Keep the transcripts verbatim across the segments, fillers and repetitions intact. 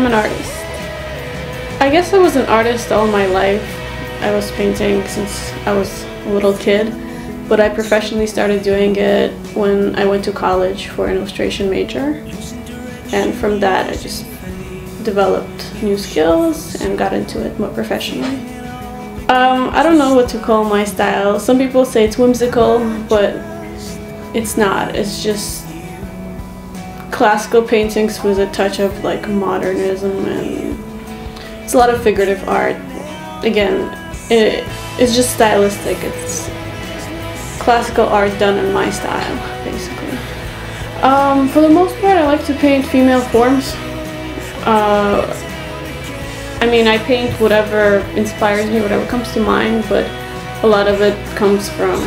I'm an artist. I guess I was an artist all my life. I was painting since I was a little kid, but I professionally started doing it when I went to college for an illustration major. And from that, I just developed new skills and got into it more professionally. Um, I don't know what to call my style. Some people say it's whimsical, but it's not. It's just classical paintings with a touch of like modernism, and it's a lot of figurative art. Again, it, it's just stylistic. It's classical art done in my style, basically. Um, for the most part, I like to paint female forms. Uh, I mean, I paint whatever inspires me, whatever comes to mind, but a lot of it comes from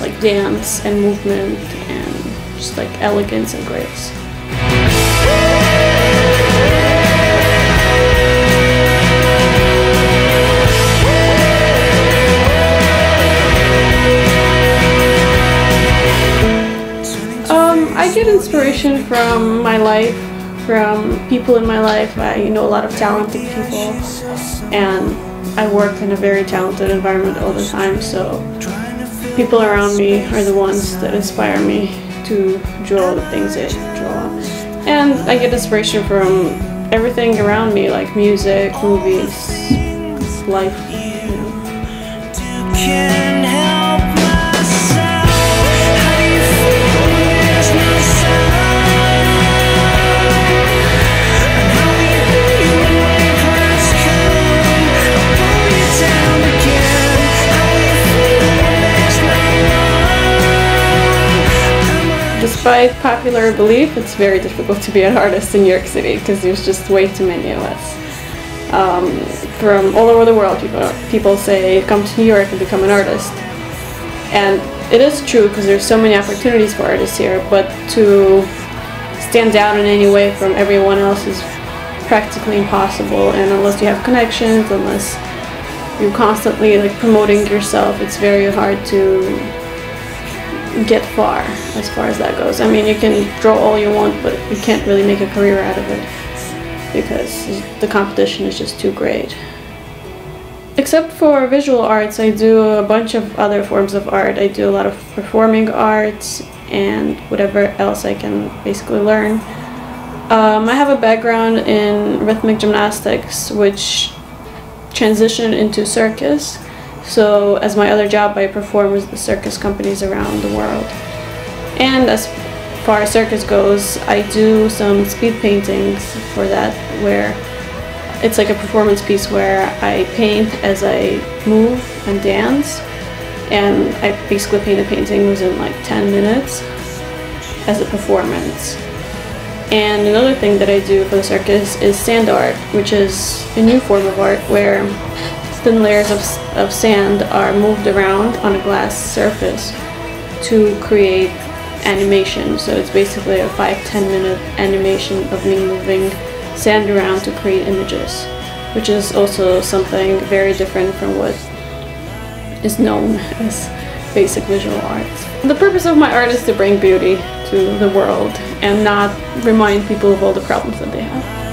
like dance and movement and just like elegance and grace. I get inspiration from my life, from people in my life. I know a lot of talented people, and I work in a very talented environment all the time, so people around me are the ones that inspire me to draw the things I draw. And I get inspiration from everything around me, like music, movies, life, you know. Despite popular belief, it's very difficult to be an artist in New York City because there's just way too many of us. Um, from all over the world, people, people say, come to New York and become an artist. And it is true because there's so many opportunities for artists here, but to stand out in any way from everyone else is practically impossible. And unless you have connections, unless you're constantly like promoting yourself, it's very hard to get far, as far as that goes. I mean, you can draw all you want, but you can't really make a career out of it because the competition is just too great. Except for visual arts, I do a bunch of other forms of art. I do a lot of performing arts and whatever else I can basically learn. Um, I have a background in rhythmic gymnastics, which transitioned into circus. So, as my other job, I perform with the circus companies around the world. And as far as circus goes, I do some speed paintings for that, where it's like a performance piece where I paint as I move and dance. And I basically paint a painting within like ten minutes as a performance. And another thing that I do for the circus is sand art, which is a new form of art where thin layers of, of sand are moved around on a glass surface to create animation. So it's basically a five to ten minute animation of me moving sand around to create images, which is also something very different from what is known as basic visual arts. The purpose of my art is to bring beauty to the world and not remind people of all the problems that they have.